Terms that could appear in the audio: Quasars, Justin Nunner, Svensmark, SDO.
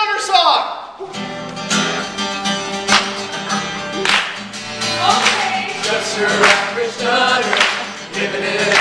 Nunner song! Okay. Just your average Nunner, living in